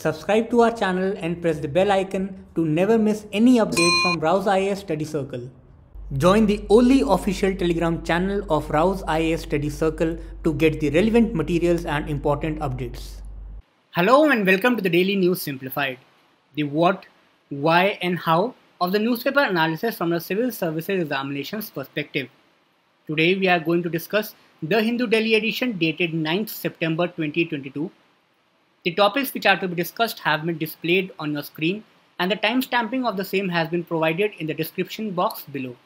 Subscribe to our channel and press the bell icon to never miss any update from Rau's IAS Study Circle. Join the only official Telegram channel of Rau's IAS Study Circle to get the relevant materials and important updates. Hello and welcome to the Daily News Simplified, the what, why and how of the newspaper analysis from the Civil Services Examinations perspective. Today we are going to discuss the Hindu Delhi edition dated 9th September 2022. The topics which are to be discussed have been displayed on your screen and the timestamping of the same has been provided in the description box below.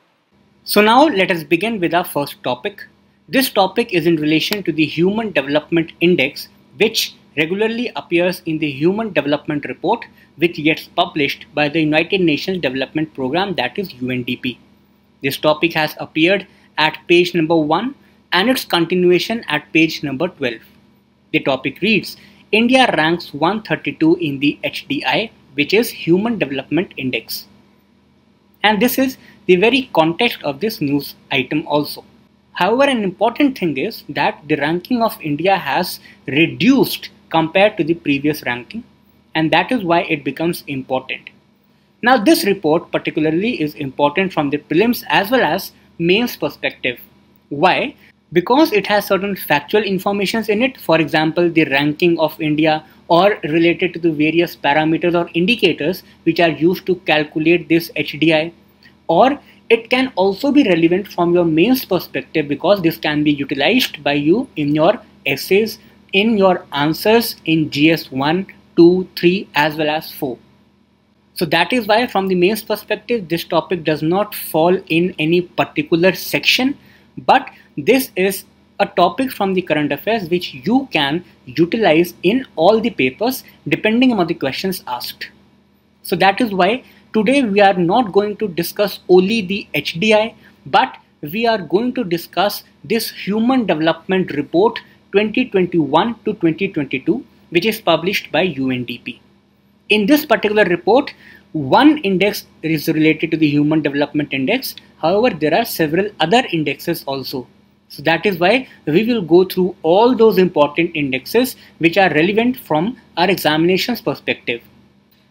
So now let us begin with our first topic. This topic is in relation to the Human Development Index, which regularly appears in the Human Development Report, which gets published by the United Nations Development Programme, that is UNDP. This topic has appeared at page number 1 and its continuation at page number 12. The topic reads, India ranks 132 in the HDI, which is Human Development Index. And this is the very context of this news item also. However, an important thing is that the ranking of India has reduced compared to the previous ranking, and that is why it becomes important. Now this report particularly is important from the prelims as well as mains perspective. Why? Because it has certain factual informations in it, for example the ranking of India or related to the various parameters or indicators which are used to calculate this HDI, or it can also be relevant from your mains perspective because this can be utilized by you in your essays, in your answers in GS 1, 2, 3 as well as 4. So that is why from the mains perspective this topic does not fall in any particular section, but this is a topic from the current affairs which you can utilize in all the papers depending on the questions asked. So that is why today we are not going to discuss only the HDI, but we are going to discuss this Human Development Report 2021 to 2022, which is published by UNDP. In this particular report, one index is related to the Human Development Index. However, there are several other indexes also. So that is why we will go through all those important indexes which are relevant from our examinations perspective.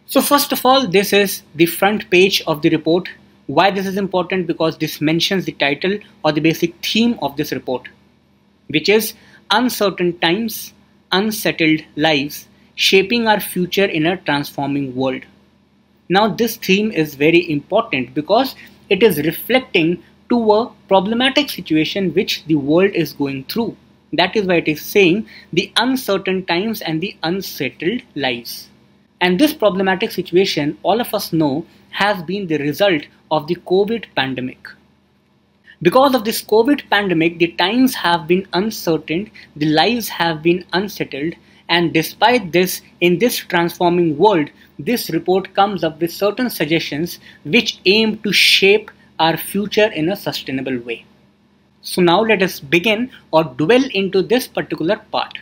So first of all, this is the front page of the report. Why this is important? Because this mentions the title or the basic theme of this report, which is Uncertain Times, Unsettled Lives, Shaping Our Future in a Transforming World. Now this theme is very important because it is reflecting to a problematic situation which the world is going through. That is why it is saying the uncertain times and the unsettled lives. And this problematic situation, all of us know, has been the result of the COVID pandemic. Because of this COVID pandemic, the times have been uncertain, the lives have been unsettled, and despite this, in this transforming world, this report comes up with certain suggestions which aim to shape our future in a sustainable way. So now let us begin or dwell into this particular part.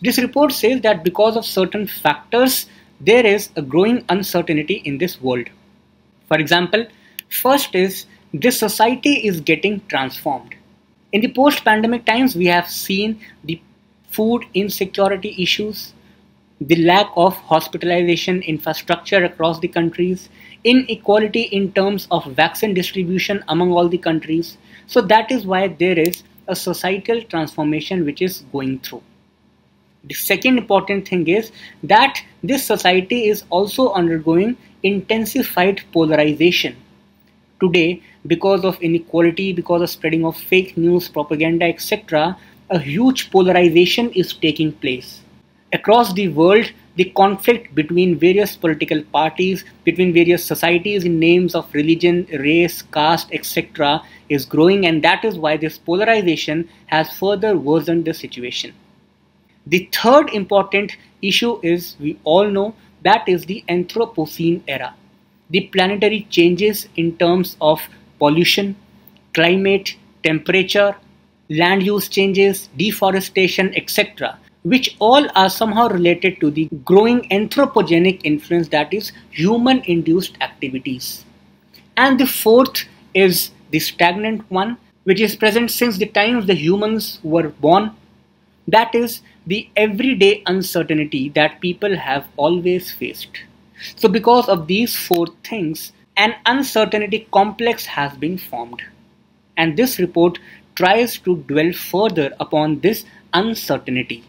This report says that because of certain factors, there is a growing uncertainty in this world. For example, first is this society is getting transformed. In the post-pandemic times, we have seen the food insecurity issues, the lack of hospitalization infrastructure across the countries, inequality in terms of vaccine distribution among all the countries. So that is why there is a societal transformation which is going through. The second important thing is that this society is also undergoing intensified polarization. Today, because of inequality, because of spreading of fake news, propaganda, etc., a huge polarization is taking place. Across the world, the conflict between various political parties, between various societies in names of religion, race, caste, etc. is growing, and that is why this polarization has further worsened the situation. The third important issue is, we all know, that is the Anthropocene era. The planetary changes in terms of pollution, climate, temperature, land use changes, deforestation, etc., which all are somehow related to the growing anthropogenic influence, that is human induced activities. And the fourth is the stagnant one, which is present since the times the humans were born. That is the everyday uncertainty that people have always faced. So because of these four things, an uncertainty complex has been formed. And this report tries to dwell further upon this uncertainty.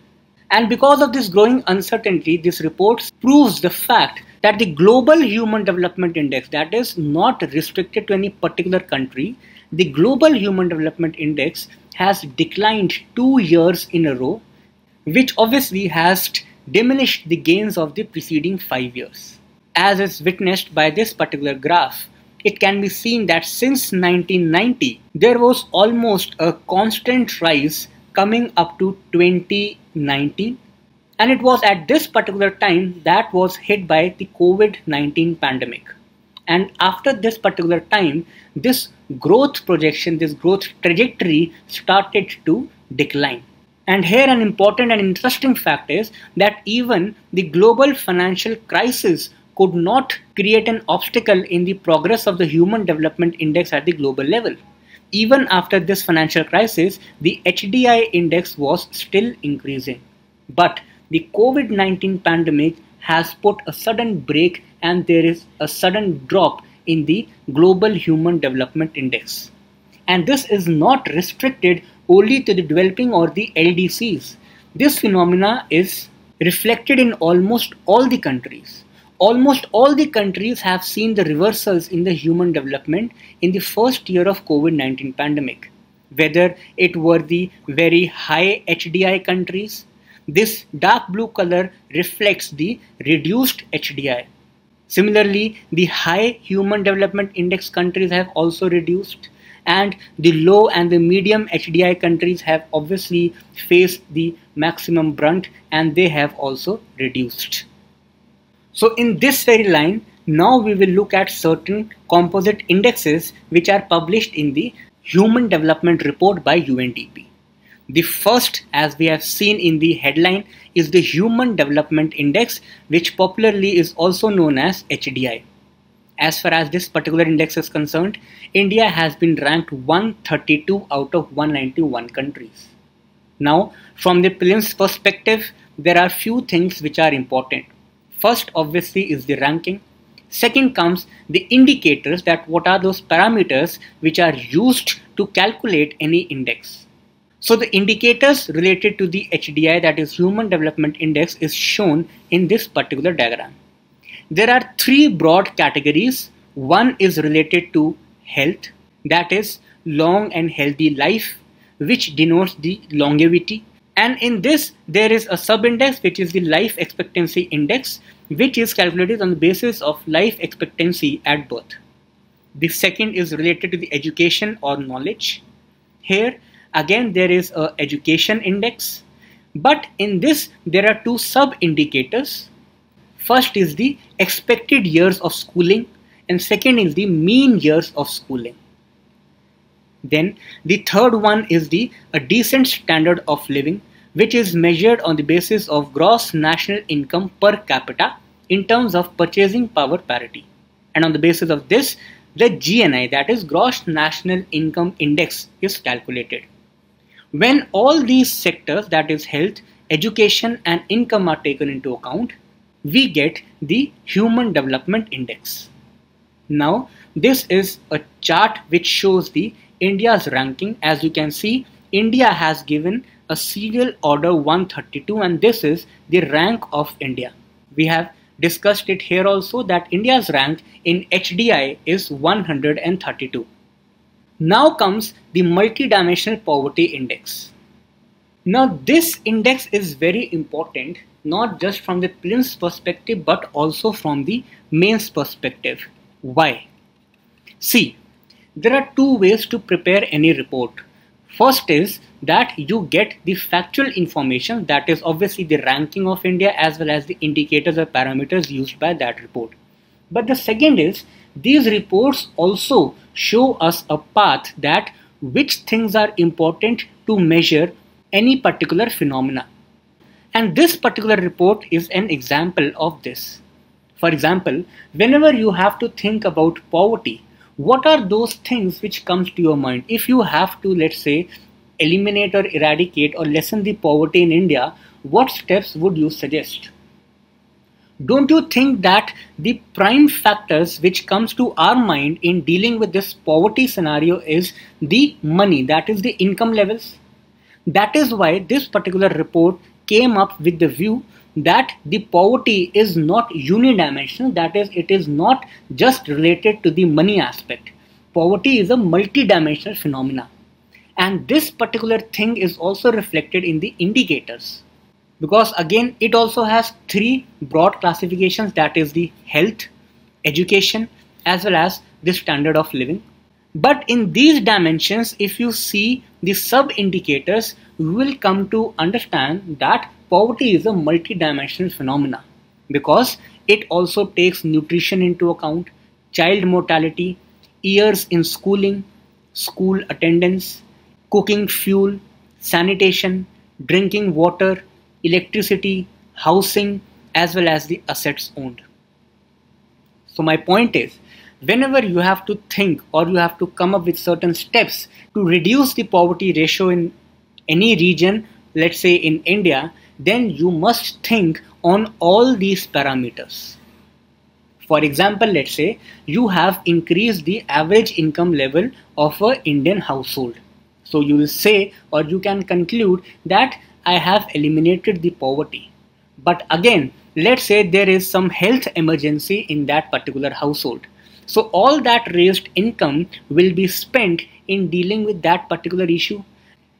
And because of this growing uncertainty, this report proves the fact that the global Human Development Index, that is not restricted to any particular country, the global Human Development Index has declined 2 years in a row, which obviously has diminished the gains of the preceding 5 years. As is witnessed by this particular graph, it can be seen that since 1990, there was almost a constant rise coming up to 2019, and it was at this particular time that was hit by the COVID-19 pandemic. And after this particular time, this growth projection, this growth trajectory started to decline. And here an important and interesting fact is that even the global financial crisis could not create an obstacle in the progress of the Human Development Index at the global level. Even after this financial crisis, the HDI index was still increasing. But the COVID-19 pandemic has put a sudden break, and there is a sudden drop in the global Human Development Index. And this is not restricted only to the developing or the LDCs. This phenomena is reflected in almost all the countries. Almost all the countries have seen the reversals in the human development in the first year of COVID-19 pandemic. Whether it were the very high HDI countries, this dark blue color reflects the reduced HDI. Similarly, the high Human Development Index countries have also reduced, and the low and the medium HDI countries have obviously faced the maximum brunt, and they have also reduced. So in this very line, now we will look at certain composite indexes which are published in the Human Development Report by UNDP. The first, as we have seen in the headline, is the Human Development Index, which popularly is also known as HDI. As far as this particular index is concerned, India has been ranked 132 out of 191 countries. Now, from the prelims perspective, there are few things which are important. First, obviously, is the ranking. Second comes the indicators, that what are those parameters which are used to calculate any index. So the indicators related to the HDI, that is Human Development Index, is shown in this particular diagram. There are three broad categories. One is related to health, that is long and healthy life, which denotes the longevity. And in this, there is a sub-index, which is the life expectancy index, which is calculated on the basis of life expectancy at birth. The second is related to the education or knowledge. Here, again, there is an education index, but in this there are two sub-indicators. First is the expected years of schooling, and second is the mean years of schooling. Then the third one is a decent standard of living, which is measured on the basis of gross national income per capita in terms of purchasing power parity. And on the basis of this, the GNI, that is gross national income index, is calculated. When all these sectors, that is health, education and income, are taken into account, we get the Human Development Index. Now, this is a chart which shows the India's ranking. As you can see, India has given a serial order 132, and this is the rank of India. We have discussed it here also, that India's rank in HDI is 132. Now comes the multidimensional poverty index. Now this index is very important, not just from the prelims perspective but also from the mains perspective. Why? See, there are two ways to prepare any report. First is that you get the factual information, that is obviously the ranking of India as well as the indicators or parameters used by that report. But the second is, these reports also show us a path, that which things are important to measure any particular phenomena. And this particular report is an example of this. For example, whenever you have to think about poverty, what are those things which comes to your mind? If you have to, let's say, eliminate or eradicate or lessen the poverty in India, what steps would you suggest? Don't you think that the prime factors which comes to our mind in dealing with this poverty scenario is the money, that is the income levels? That is why this particular report came up with the view that the poverty is not unidimensional, that is, it is not just related to the money aspect. Poverty is a multidimensional phenomena, and this particular thing is also reflected in the indicators. Because again, it also has three broad classifications, that is the health, education, as well as the standard of living. But in these dimensions, if you see the sub-indicators, you will come to understand that poverty is a multidimensional phenomena, because it also takes nutrition into account, child mortality, years in schooling, school attendance, cooking fuel, sanitation, drinking water, electricity, housing, as well as the assets owned. So my point is, whenever you have to think or you have to come up with certain steps to reduce the poverty ratio in any region, let's say in India, then you must think on all these parameters. For example, let's say you have increased the average income level of an Indian household. So you will say, or you can conclude that I have eliminated the poverty. But again, let's say there is some health emergency in that particular household. So all that raised income will be spent in dealing with that particular issue.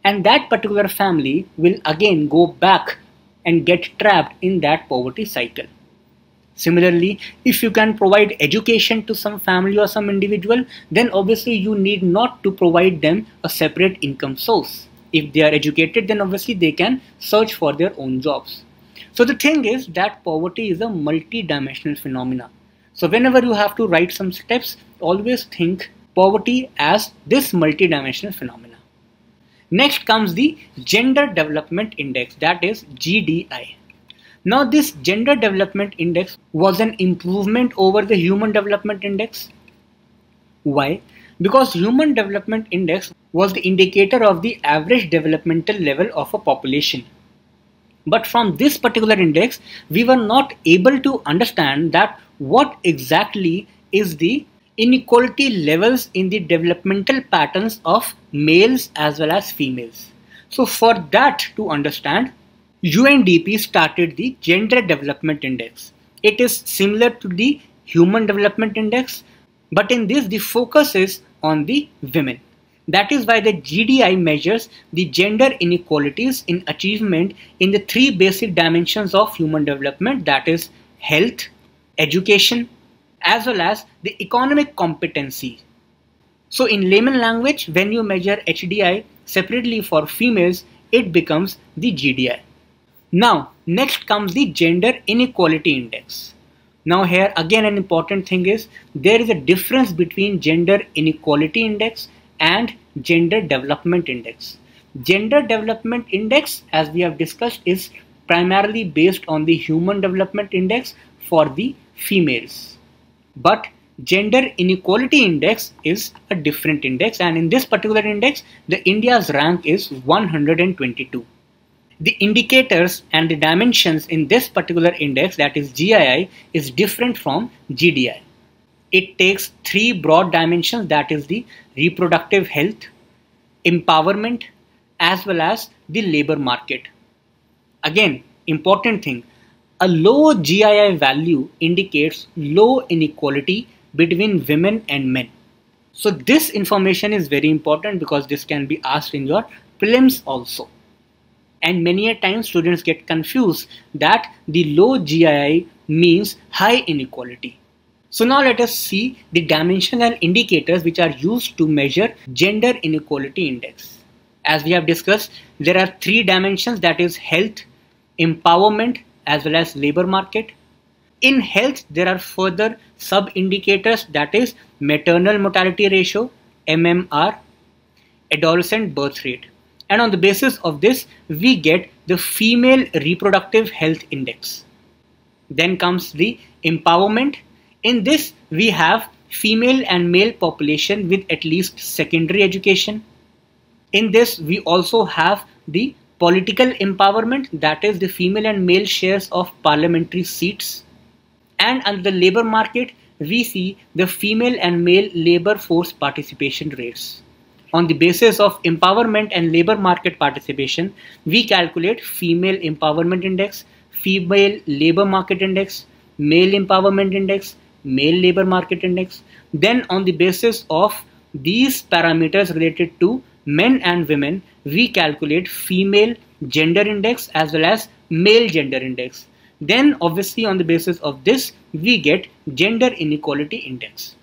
And that particular family will again go back and get trapped in that poverty cycle. Similarly, if you can provide education to some family or some individual, then obviously you need not to provide them a separate income source. If they are educated, then obviously they can search for their own jobs. So the thing is that poverty is a multidimensional phenomena. So whenever you have to write some steps, always think poverty as this multidimensional phenomena. Next comes the Gender Development Index, that is GDI. Now this Gender Development Index was an improvement over the Human Development Index. Why? Because Human Development Index was the indicator of the average developmental level of a population. But from this particular index, we were not able to understand that what exactly is the inequality levels in the developmental patterns of males as well as females. So for that to understand, UNDP started the Gender Development Index. It is similar to the Human Development Index, but in this the focus is on the women. That is why the GDI measures the gender inequalities in achievement in the three basic dimensions of human development, that is health, education, as well as the economic competency. So in layman language, when you measure HDI separately for females, it becomes the GDI. Now next comes the Gender Inequality Index. Now here again an important thing is, there is a difference between Gender Inequality Index and Gender Development Index. Gender Development Index, as we have discussed, is primarily based on the Human Development Index for the females. But Gender Inequality Index is a different index, and in this particular index, the India's rank is 122. The indicators and the dimensions in this particular index, that is GII, is different from GDI. It takes three broad dimensions, that is the reproductive health, empowerment, as well as the labor market. Again, important thing, a low GII value indicates low inequality between women and men. So this information is very important because this can be asked in your prelims also. And many a time students get confused that the low GII means high inequality. So now let us see the dimensional indicators which are used to measure Gender Inequality Index. As we have discussed, there are three dimensions, that is health, empowerment, as well as labor market. In health, there are further sub-indicators, that is maternal mortality ratio, MMR, adolescent birth rate. And on the basis of this, we get the female reproductive health index. Then comes the empowerment. In this, we have female and male population with at least secondary education. In this, we also have the political empowerment, that is the female and male shares of parliamentary seats. And under the labour market, we see the female and male labour force participation rates. On the basis of empowerment and labour market participation, we calculate female empowerment index, female labour market index, male empowerment index, male labour market index. Then on the basis of these parameters related to men and women, we calculate female gender index as well as male gender index. Then obviously on the basis of this, we get gender inequality index.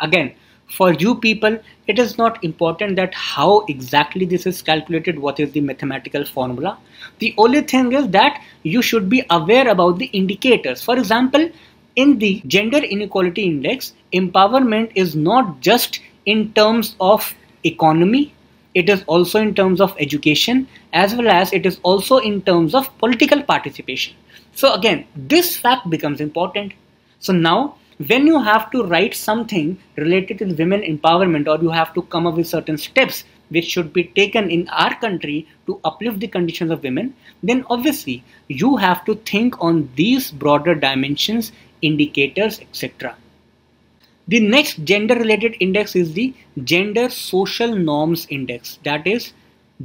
Again, for you people, it is not important that how exactly this is calculated, what is the mathematical formula. The only thing is that you should be aware about the indicators. For example, in the gender inequality index, empowerment is not just in terms of economy, it is also in terms of education, as well as it is also in terms of political participation. So again, this fact becomes important. So now, when you have to write something related to women empowerment, or you have to come up with certain steps which should be taken in our country to uplift the conditions of women, then obviously you have to think on these broader dimensions, indicators, etc. The next gender related index is the Gender Social Norms Index, that is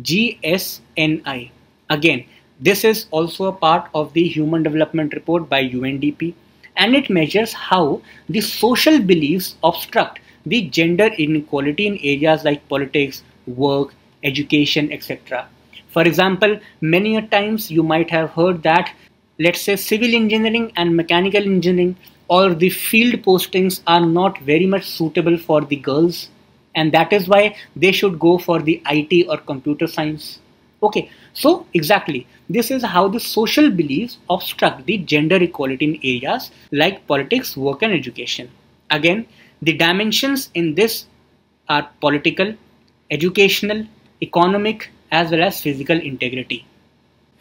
GSNI. Again, this is also a part of the Human Development Report by UNDP. And it measures how the social beliefs obstruct the gender inequality in areas like politics, work, education, etc. For example, many a times you might have heard that, let's say, civil engineering and mechanical engineering or the field postings are not very much suitable for the girls, and that is why they should go for the IT or computer science. Okay, so exactly, this is how the social beliefs obstruct the gender equality in areas like politics, work and education. Again, the dimensions in this are political, educational, economic, as well as physical integrity.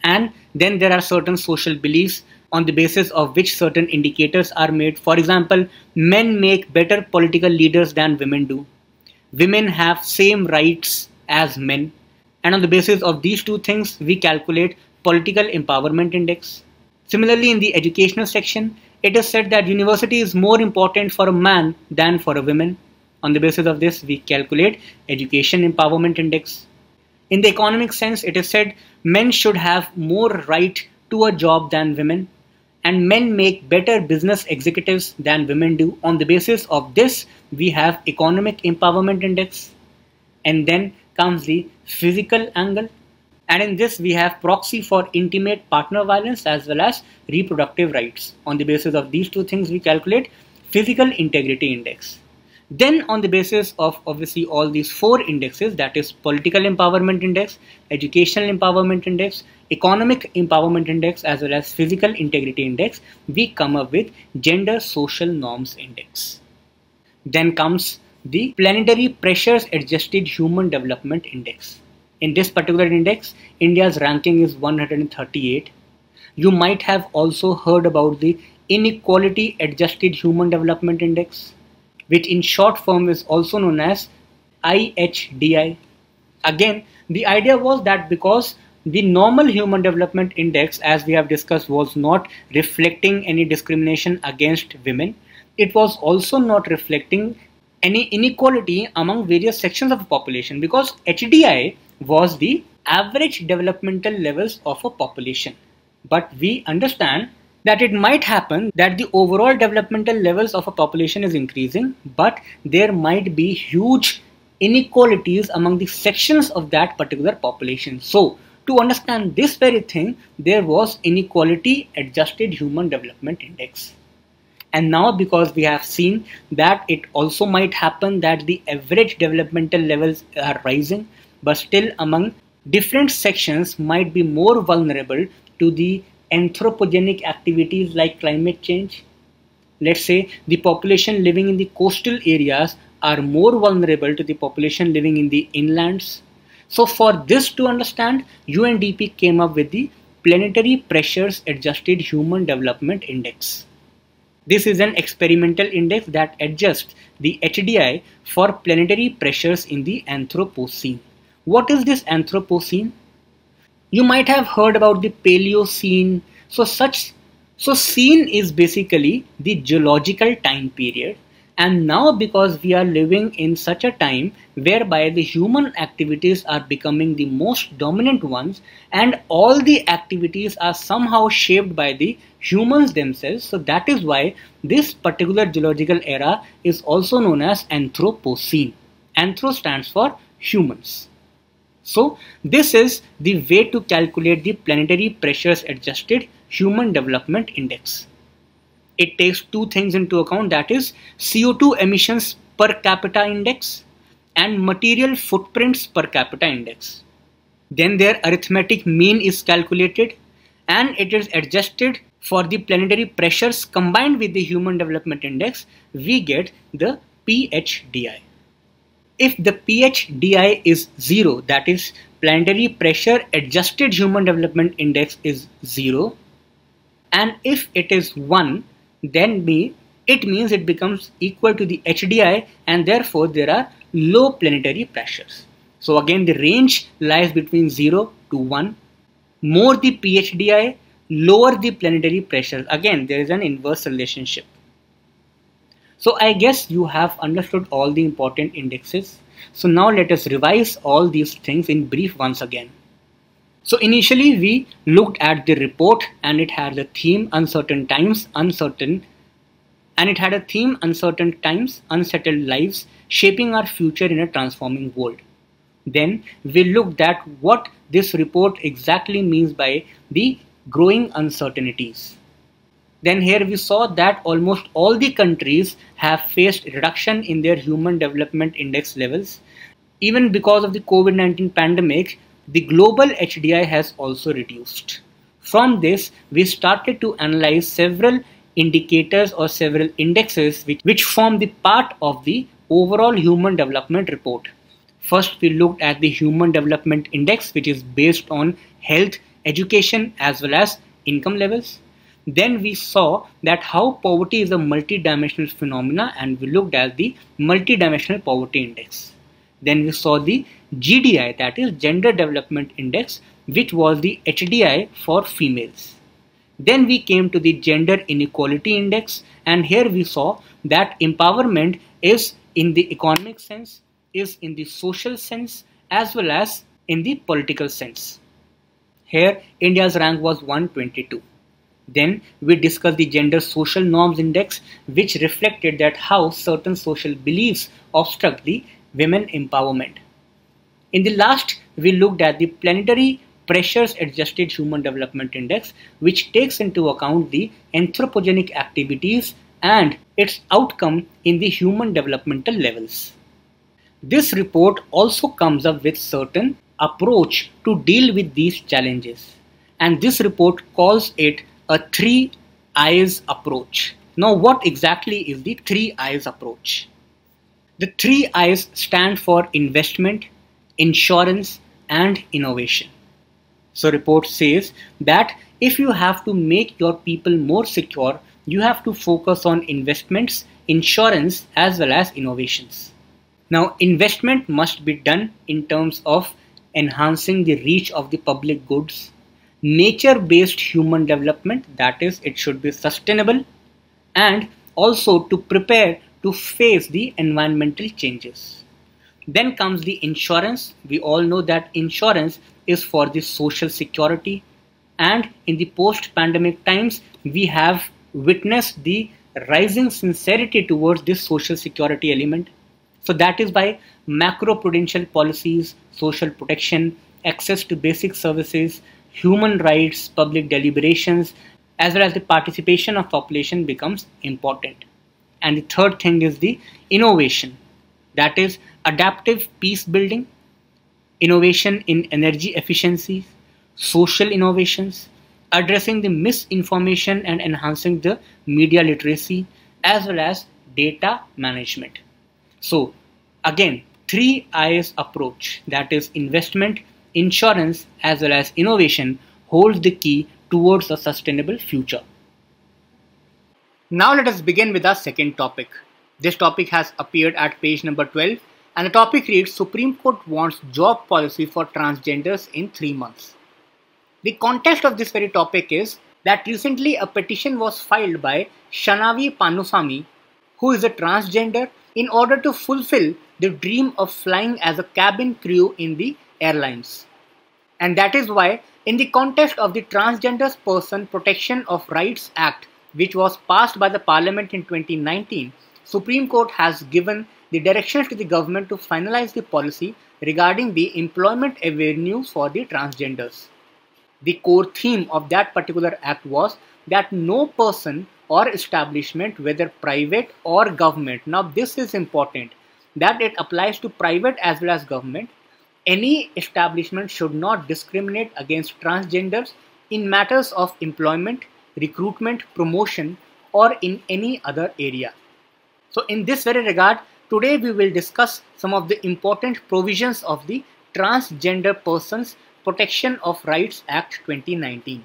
And then there are certain social beliefs on the basis of which certain indicators are made. For example, men make better political leaders than women do. Women have same rights as men. And on the basis of these two things, we calculate political empowerment index. Similarly, in the educational section, it is said that university is more important for a man than for a woman. On the basis of this, we calculate education empowerment index. In the economic sense, it is said men should have more right to a job than women, and men make better business executives than women do. On the basis of this, we have economic empowerment index. And then comes the physical angle, and in this we have proxy for intimate partner violence as well as reproductive rights. On the basis of these two things, we calculate physical integrity index. Then on the basis of obviously all these four indexes, that is political empowerment index, educational empowerment index, economic empowerment index, as well as physical integrity index, we come up with Gender Social Norms Index. Then comes the Planetary Pressures Adjusted Human Development Index. In this particular index, India's ranking is 138. You might have also heard about the Inequality Adjusted Human Development Index, which in short form is also known as IHDI. Again, the idea was that because the normal Human Development Index, as we have discussed, was not reflecting any discrimination against women, it was also not reflecting any inequality among various sections of the population, because HDI was the average developmental levels of a population. But we understand that it might happen that the overall developmental levels of a population is increasing, but there might be huge inequalities among the sections of that particular population. So to understand this very thing, there was Inequality Adjusted Human Development Index. And now, because we have seen that it also might happen that the average developmental levels are rising, but still among different sections might be more vulnerable to the anthropogenic activities like climate change. Let's say the population living in the coastal areas are more vulnerable to the population living in the inlands. So for this to understand, UNDP came up with the Planetary Pressures Adjusted Human Development Index. This is an experimental index that adjusts the HDI for planetary pressures in the Anthropocene. What is this Anthropocene? You might have heard about the Paleocene. So scene is basically the geological time period, and now because we are living in such a time whereby the human activities are becoming the most dominant ones and all the activities are somehow shaped by the humans themselves, so that is why this particular geological era is also known as Anthropocene. Anthro stands for humans. So this is the way to calculate the Planetary Pressures Adjusted Human Development Index. It takes two things into account, that is CO2 emissions per capita index and material footprints per capita index. Then their arithmetic mean is calculated and it is adjusted for the planetary pressures combined with the Human Development Index. We get the PHDI. If the PHDI is 0, that is Planetary Pressure Adjusted Human Development Index is 0, and if it is 1, then it means it becomes equal to the HDI and therefore there are low planetary pressures. So again the range lies between 0 to 1. More the PHDI, lower the planetary pressures. Again there is an inverse relationship. So I guess you have understood all the important indexes. So now let us revise all these things in brief once again. So initially we looked at the report and it had the theme uncertain times, unsettled lives, shaping our future in a transforming world. Then we looked at what this report exactly means by the growing uncertainties. Then here we saw that almost all the countries have faced reduction in their Human Development Index levels. Even because of the COVID-19 pandemic, the global HDI has also reduced. From this, we started to analyze several indicators or several indexes which form the part of the overall Human Development Report. First, we looked at the Human Development Index, which is based on health, education, as well as income levels. Then we saw that how poverty is a multidimensional phenomena and we looked at the multidimensional poverty index. Then we saw the GDI, that is Gender Development Index, which was the HDI for females. Then we came to the Gender Inequality Index, and here we saw that empowerment is in the economic sense, is in the social sense, as well as in the political sense. Here India's rank was 122. Then we discussed the Gender Social Norms Index, which reflected that how certain social beliefs obstruct the women empowerment. In the last, we looked at the Planetary Pressures Adjusted Human Development Index, which takes into account the anthropogenic activities and its outcome in the human developmental levels. This report also comes up with certain approach to deal with these challenges, and this report calls it a 3 I's approach. Now what exactly is the 3 I's approach? The 3 I's stand for investment, insurance and innovation. So report says that if you have to make your people more secure, you have to focus on investments, insurance as well as innovations. Now investment must be done in terms of enhancing the reach of the public goods, nature-based human development, that is it should be sustainable, and also to prepare to face the environmental changes. Then comes the insurance. We all know that insurance is for the social security, and in the post-pandemic times we have witnessed the rising sincerity towards this social security element. So that is by macro-prudential policies, social protection, access to basic services, human rights, public deliberations, as well as the participation of population becomes important. And the third thing is the innovation, that is adaptive peace building, innovation in energy efficiency, social innovations, addressing the misinformation and enhancing the media literacy, as well as data management. So again, 3 I's approach, that is investment, insurance as well as innovation, holds the key towards a sustainable future. Now let us begin with our second topic. This topic has appeared at page number 12 and the topic reads Supreme Court wants job policy for transgenders in 3 months. The context of this very topic is that recently a petition was filed by Shanavi Panusami, who is a transgender, in order to fulfill the dream of flying as a cabin crew in the airlines. And that is why, in the context of the Transgender Persons Protection of Rights Act, which was passed by the Parliament in 2019, Supreme Court has given the directions to the government to finalize the policy regarding the employment avenue for the transgenders. The core theme of that particular act was that no person or establishment, whether private or government, now this is important, that it applies to private as well as government, any establishment should not discriminate against transgenders in matters of employment, recruitment, promotion, or in any other area. So in this very regard, today we will discuss some of the important provisions of the Transgender Persons Protection of Rights Act 2019.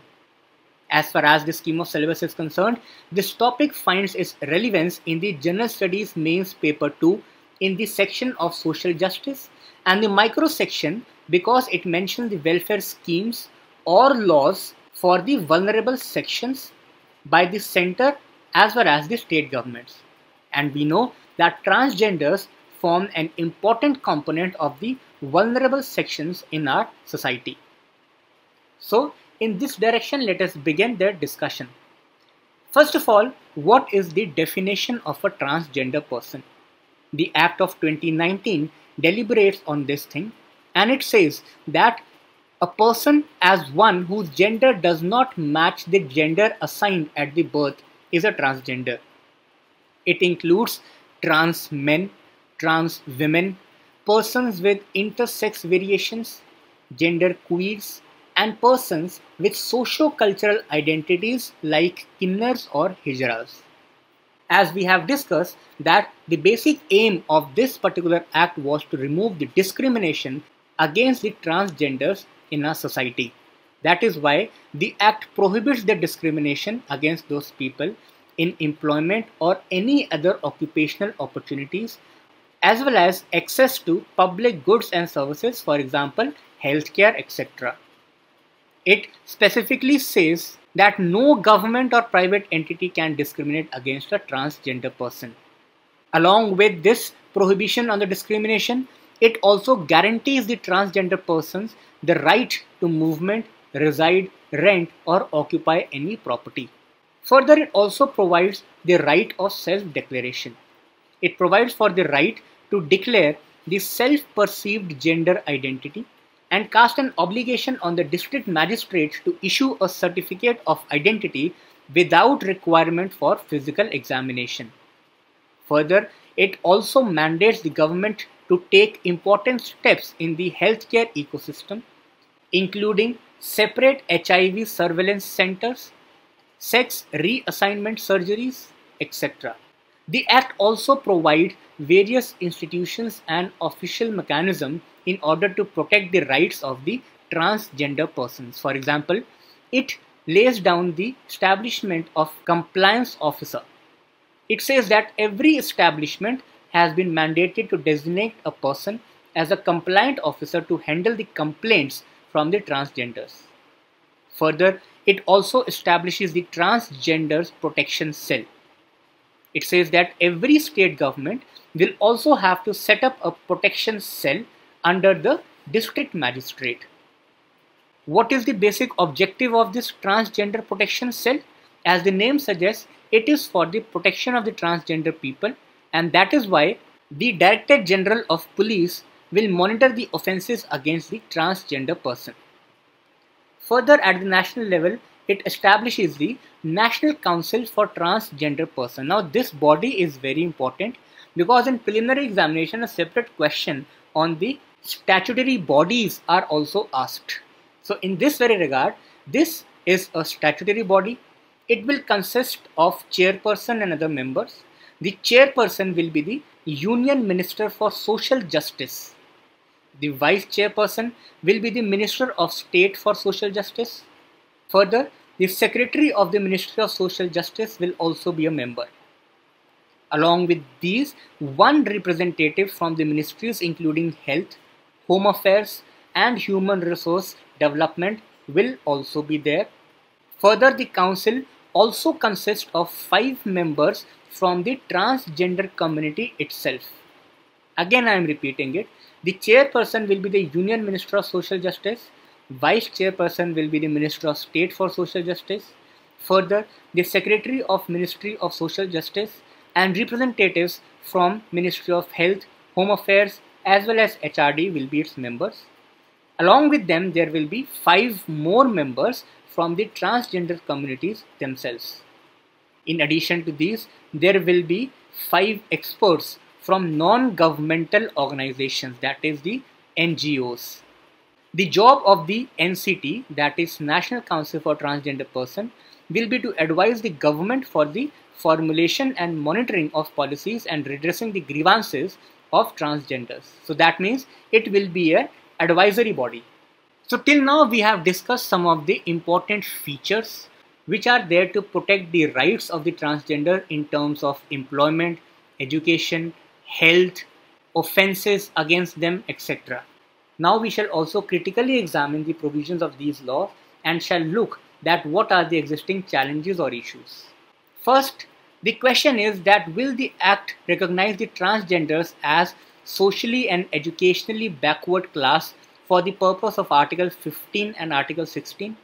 As far as the scheme of syllabus is concerned, this topic finds its relevance in the General Studies Mains Paper 2 in the section of Social Justice and the Micro section because it mentions the welfare schemes or laws for the vulnerable sections by the center as well as the state governments. And we know that transgenders form an important component of the vulnerable sections in our society. So, in this direction, let us begin the discussion. First of all, what is the definition of a transgender person? The Act of 2019 deliberates on this thing, and it says that a person as one whose gender does not match the gender assigned at the birth is a transgender. It includes trans men, trans women, persons with intersex variations, gender queers, and persons with socio-cultural identities like Kinnars or Hijras. As we have discussed, that the basic aim of this particular act was to remove the discrimination against the transgenders in our society. That is why the act prohibits the discrimination against those people in employment or any other occupational opportunities, as well as access to public goods and services, for example, healthcare, etc. It specifically says that no government or private entity can discriminate against a transgender person. Along with this prohibition on the discrimination, it also guarantees the transgender persons the right to movement, reside, rent, or occupy any property. Further, it also provides the right of self-declaration. It provides for the right to declare the self-perceived gender identity and cast an obligation on the district magistrate to issue a certificate of identity without requirement for physical examination. Further, it also mandates the government to take important steps in the healthcare ecosystem, including separate HIV surveillance centers, sex reassignment surgeries, etc. The Act also provides various institutions and official mechanisms in order to protect the rights of the transgender persons. For example, it lays down the establishment of compliance officer. It says that every establishment has been mandated to designate a person as a compliant officer to handle the complaints from the transgenders. Further, it also establishes the Transgender Protection Cell. It says that every state government will also have to set up a protection cell under the district magistrate. What is the basic objective of this Transgender Protection Cell? As the name suggests, it is for the protection of the transgender people, and that is why the Director General of Police will monitor the offences against the transgender person. Further, at the national level, it establishes the National Council for Transgender Persons. Now, this body is very important because in preliminary examination, a separate question on the statutory bodies are also asked. So, in this very regard, this is a statutory body. It will consist of chairperson and other members. The chairperson will be the Union Minister for Social Justice. The vice chairperson will be the Minister of State for Social Justice. Further, the Secretary of the Ministry of Social Justice will also be a member. Along with these, one representative from the ministries including Health, Home Affairs and Human Resource Development will also be there. Further, the council also consists of 5 members from the transgender community itself. Again, I am repeating it. The chairperson will be the Union Minister of Social Justice. Vice chairperson will be the Minister of State for Social Justice. Further, the Secretary of Ministry of Social Justice and representatives from Ministry of Health, Home Affairs as well as HRD will be its members. Along with them, there will be 5 more members from the transgender communities themselves. In addition to these, there will be 5 experts from non-governmental organizations, that is the NGOs. The job of the NCT, that is National Council for Transgender Persons, will be to advise the government for the formulation and monitoring of policies and redressing the grievances of transgenders. So that means it will be an advisory body. So till now we have discussed some of the important features which are there to protect the rights of the transgender in terms of employment, education, health, offenses against them, etc. Now we shall also critically examine the provisions of these laws and shall look that what are the existing challenges or issues. First, the question is that will the Act recognize the transgenders as socially and educationally backward class for the purpose of Article 15 and Article 16?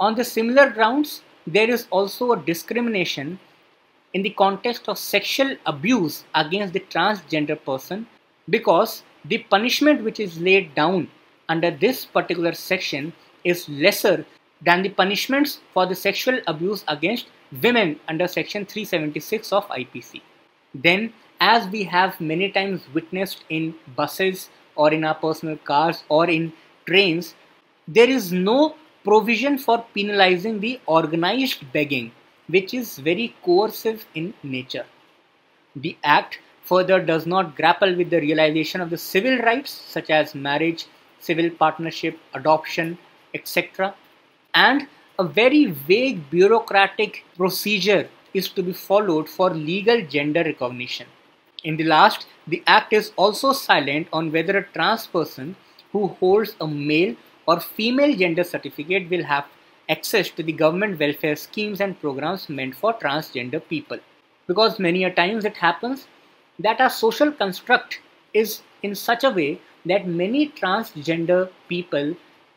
On the similar grounds, there is also a discrimination in the context of sexual abuse against the transgender person, because the punishment which is laid down under this particular section is lesser than the punishments for the sexual abuse against women under section 376 of IPC. Then, as we have many times witnessed in buses or in our personal cars or in trains, there is no provision for penalizing the organized begging, which is very coercive in nature. The Act further does not grapple with the realization of the civil rights such as marriage, civil partnership, adoption, etc. And a very vague bureaucratic procedure is to be followed for legal gender recognition. In the last, the Act is also silent on whether a trans person who holds a male or female gender certificate will have access to the government welfare schemes and programs meant for transgender people. Because many a times it happens that our social construct is in such a way that many transgender people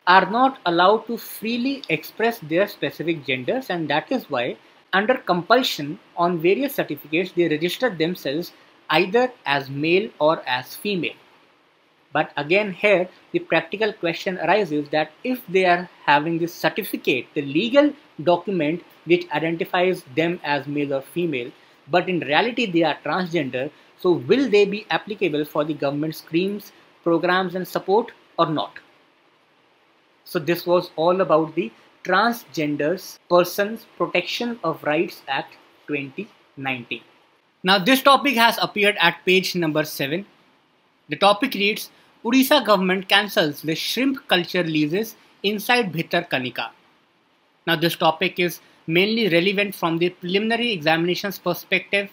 are not allowed to freely express their specific genders, and that is why under compulsion on various certificates they register themselves either as male or as female. But again here the practical question arises that if they are having this certificate, the legal document which identifies them as male or female, but in reality they are transgender, so will they be applicable for the government schemes, programs and support or not? So this was all about the Transgender Persons Protection of Rights Act 2019. Now this topic has appeared at page number 7. The topic reads, Odisha government cancels the shrimp culture leases inside Bhitarkanika. Now this topic is mainly relevant from the preliminary examinations perspective,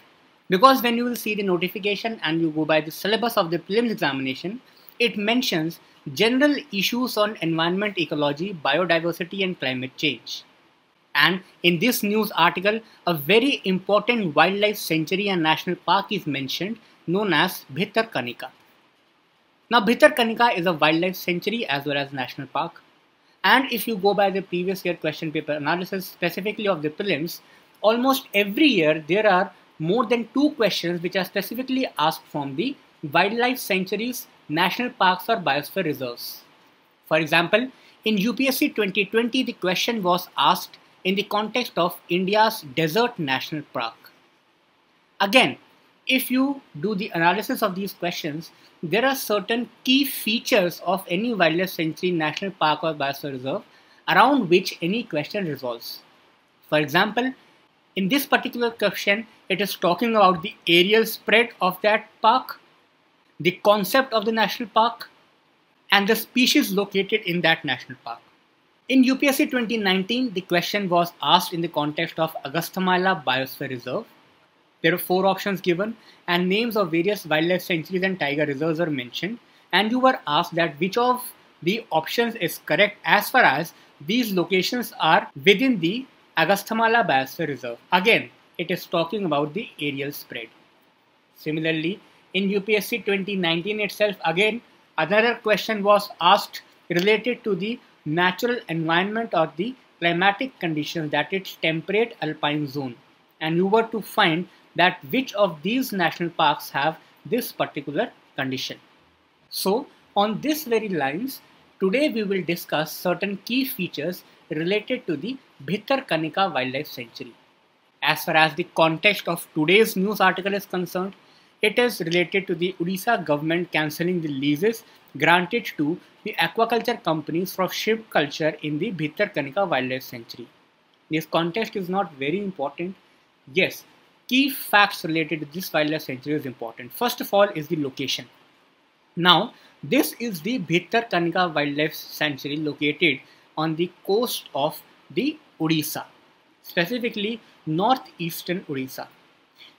because when you will see the notification and you go by the syllabus of the prelims examination, it mentions general issues on environment, ecology, biodiversity and climate change. And in this news article, a very important wildlife sanctuary and national park is mentioned known as Bhitarkanika. Now Bhitarkanika is a wildlife sanctuary as well as national park, and if you go by the previous year question paper analysis specifically of the prelims, almost every year there are more than 2 questions which are specifically asked from the wildlife sanctuaries, national parks or biosphere reserves. For example, in UPSC 2020, the question was asked in the context of India's desert national park. Again, if you do the analysis of these questions, there are certain key features of any wildlife sanctuary, national park or biosphere reserve around which any question revolves. For example, in this particular question, it is talking about the aerial spread of that park, the concept of the national park and the species located in that national park. In UPSC 2019, the question was asked in the context of Agasthyamala Biosphere Reserve. There were 4 options given and names of various wildlife sanctuaries and tiger reserves were mentioned, and you were asked that which of the options is correct as far as these locations are within the Agasthamala Biosphere Reserve. Again, it is talking about the aerial spread. Similarly, in UPSC 2019 itself, again, another question was asked related to the natural environment or the climatic conditions, that it's temperate alpine zone. And you were to find that which of these national parks have this particular condition. So, on this very lines, today we will discuss certain key features related to the Bhitarkanika Wildlife Sanctuary. As far as the context of today's news article is concerned, it is related to the Odisha government cancelling the leases granted to the aquaculture companies for shrimp culture in the Bhitarkanika Wildlife Sanctuary. This context is not very important. Yes, key facts related to this wildlife sanctuary is important. First of all is the location. Now, this is the Bhitarkanika Wildlife Sanctuary located on the coast of the Odisha, specifically northeastern Odisha.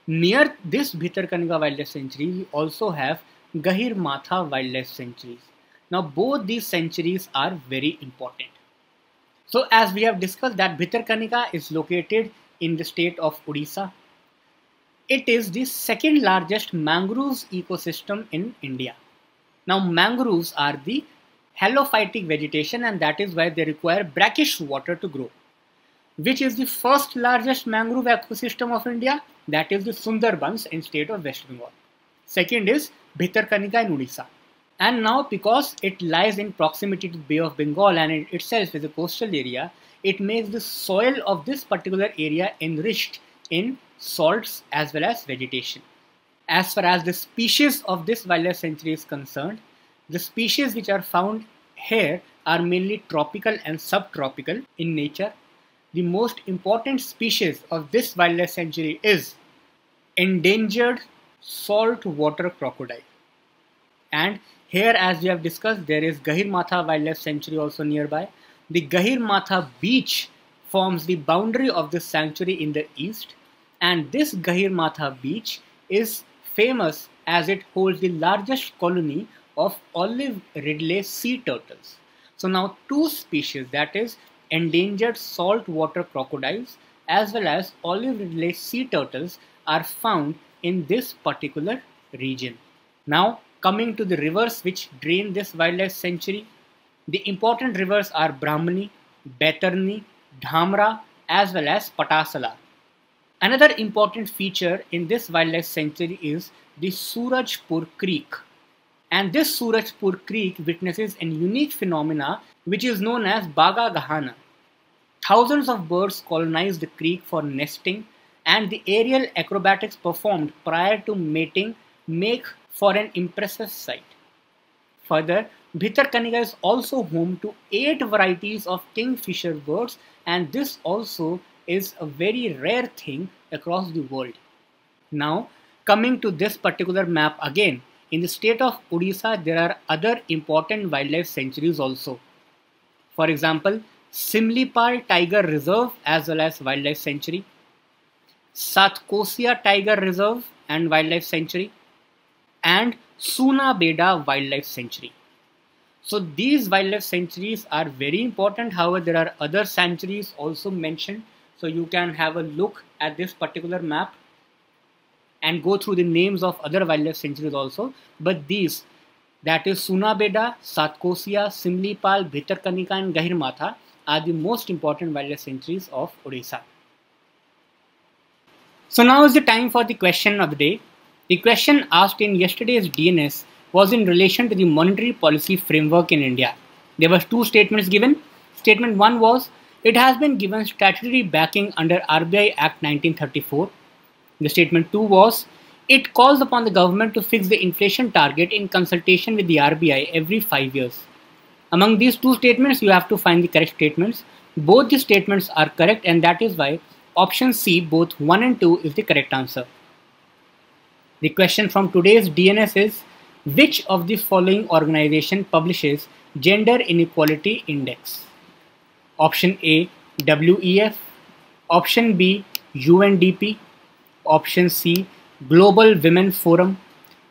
Near this Bhitarkanika Wildlife Sanctuary, we also have Gahirmatha Wildlife Sanctuaries. Now, both these sanctuaries are very important. So, as we have discussed that Bhitarkanika is located in the state of Odisha. It is the second largest mangroves ecosystem in India. Now, mangroves are the halophytic vegetation, and that is why they require brackish water to grow. Which is the first largest mangrove ecosystem of India? That is the Sundarbans in state of West Bengal. Second is Bhitarkanika in Odisha. And now, because it lies in proximity to the Bay of Bengal and it itself is a coastal area, it makes the soil of this particular area enriched in salts as well as vegetation. As far as the species of this wildlife sanctuary is concerned, the species which are found here are mainly tropical and subtropical in nature. The most important species of this wildlife sanctuary is endangered saltwater crocodile. And here, as we have discussed, there is Gahirmatha Wildlife Sanctuary also nearby. The Gahirmatha beach forms the boundary of this sanctuary in the east, and this Gahirmatha beach is famous as it holds the largest colony of olive ridley sea turtles. So now two species, that is endangered saltwater crocodiles as well as olive ridley sea turtles, are found in this particular region. Now coming to the rivers which drain this wildlife sanctuary, the important rivers are Brahmani, Baitarni, Dhamra as well as Patasala. Another important feature in this wildlife sanctuary is the Surajpur Creek. And this Surajpur Creek witnesses a unique phenomena which is known as Baga Gahana. Thousands of birds colonize the creek for nesting, and the aerial acrobatics performed prior to mating make for an impressive sight. Further, Bhitarkanika is also home to 8 varieties of kingfisher birds, and this also is a very rare thing across the world. Now, coming to this particular map again, in the state of Odisha, there are other important wildlife sanctuaries also. For example, Simlipal Tiger Reserve as well as Wildlife Sanctuary, Satkosia Tiger Reserve and Wildlife Sanctuary, and Sunabeda Wildlife Sanctuary. So these wildlife sanctuaries are very important. However, there are other sanctuaries also mentioned. So you can have a look at this particular map and go through the names of other wildlife sanctuaries also. But these, that is Sunabeda, Satkosia, Simlipal, Bhitarkanika and Gahirmatha, are the most important wildlife sanctuaries of Odisha. So now is the time for the question of the day. The question asked in yesterday's DNS was in relation to the monetary policy framework in India. There were two statements given. Statement 1 was, it has been given statutory backing under RBI Act 1934. The statement 2 was, it calls upon the government to fix the inflation target in consultation with the RBI every 5 years. Among these two statements, you have to find the correct statements. Both the statements are correct, and that is why option C, both 1 and 2, is the correct answer. The question from today's DNS is, which of the following organization publishes Gender Inequality Index? Option A, WEF. Option B, UNDP. Option C, Global Women Forum.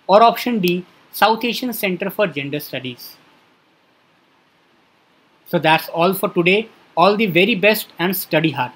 Or option D, South Asian Center for Gender Studies. So that's all for today. All the very best and study hard.